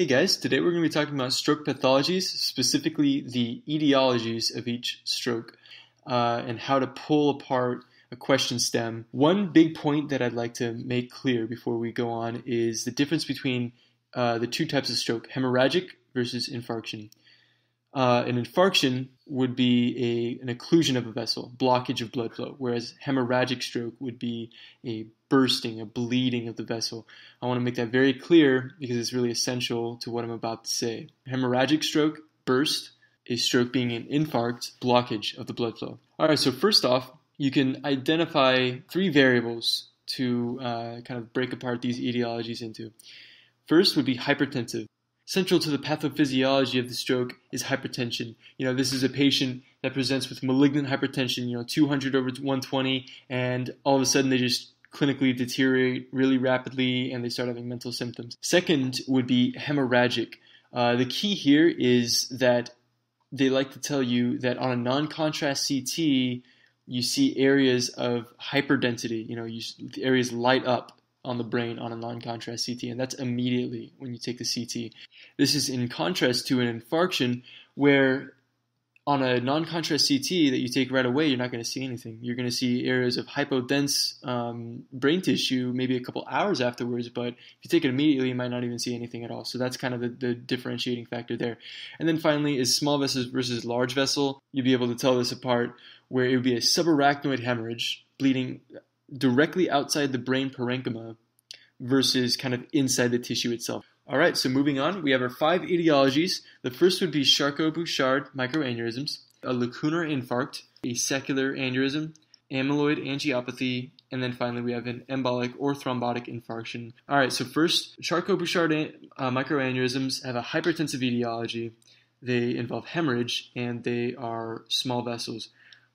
Hey guys, today we're going to be talking about stroke pathologies, specifically the etiologies of each stroke and how to pull apart a question stem. One big point that I'd like to make clear before we go on is the difference between the two types of stroke, hemorrhagic versus infarction. An infarction would be an occlusion of a vessel, blockage of blood flow, whereas hemorrhagic stroke would be a bursting, a bleeding of the vessel. I want to make that very clear because it's really essential to what I'm about to say. Hemorrhagic stroke, burst, a stroke being an infarct, blockage of the blood flow. All right, so first off, you can identify three variables to kind of break apart these etiologies into. First would be hypertensive. Central to the pathophysiology of the stroke is hypertension. You know, this is a patient that presents with malignant hypertension, you know, 200/120, and all of a sudden they just clinically deteriorate really rapidly and they start having mental symptoms. Second would be hemorrhagic. The key here is that they like to tell you that on a non-contrast CT, you see areas of hyperdensity, you know, the areas light up on the brain on a non-contrast CT, and that's immediately when you take the CT. This is in contrast to an infarction where on a non-contrast CT that you take right away, you're not going to see anything. You're going to see areas of hypodense brain tissue maybe a couple hours afterwards, but if you take it immediately, you might not even see anything at all. So that's kind of the differentiating factor there. And then finally is small vessels versus large vessel. You'd be able to tell this apart where it would be a subarachnoid hemorrhage, bleeding directly outside the brain parenchyma versus kind of inside the tissue itself. All right, so moving on, we have our five etiologies. The first would be Charcot-Bouchard microaneurysms, a lacunar infarct, a secular aneurysm, amyloid angiopathy, and then finally we have an embolic or thrombotic infarction. All right, so first, Charcot-Bouchard microaneurysms have a hypertensive etiology. They involve hemorrhage, and they are small vessels.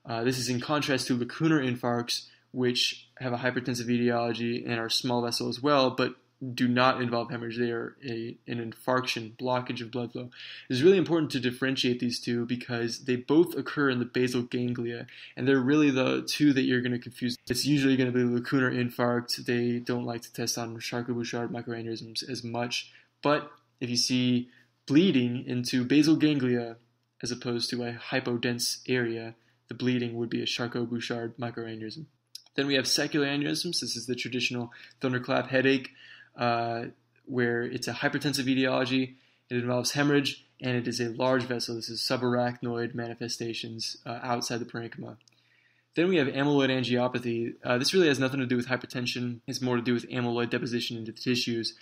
This is in contrast to lacunar infarcts, which have a hypertensive etiology and are small vessel as well, but do not involve hemorrhage. They are an infarction, blockage of blood flow. It's really important to differentiate these two because they both occur in the basal ganglia, and they're really the two that you're going to confuse. It's usually going to be lacunar infarct. They don't like to test on Charcot-Bouchard microaneurysms as much, but if you see bleeding into basal ganglia as opposed to a hypodense area, the bleeding would be a Charcot-Bouchard microaneurysm. Then we have secular aneurysms. This is the traditional thunderclap headache where it's a hypertensive etiology. It involves hemorrhage, and it is a large vessel. This is subarachnoid manifestations outside the parenchyma. Then we have amyloid angiopathy. This really has nothing to do with hypertension. It's more to do with amyloid deposition into the tissues.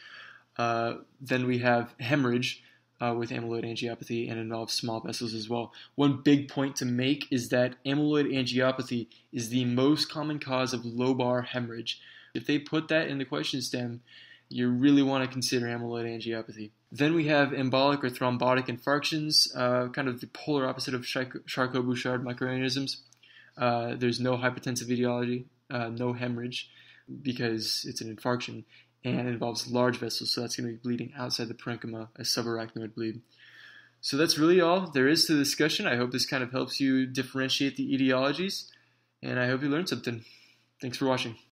Then we have hemorrhage with amyloid angiopathy and involves small vessels as well. One big point to make is that amyloid angiopathy is the most common cause of lobar hemorrhage. If they put that in the question stem, you really want to consider amyloid angiopathy. Then we have embolic or thrombotic infarctions, kind of the polar opposite of Charcot-Bouchard microaneurysms. There's no hypertensive etiology, no hemorrhage, because it's an infarction, and it involves large vessels, so that's going to be bleeding outside the parenchyma, a subarachnoid bleed. So that's really all there is to the discussion. I hope this kind of helps you differentiate the etiologies, and I hope you learned something. Thanks for watching.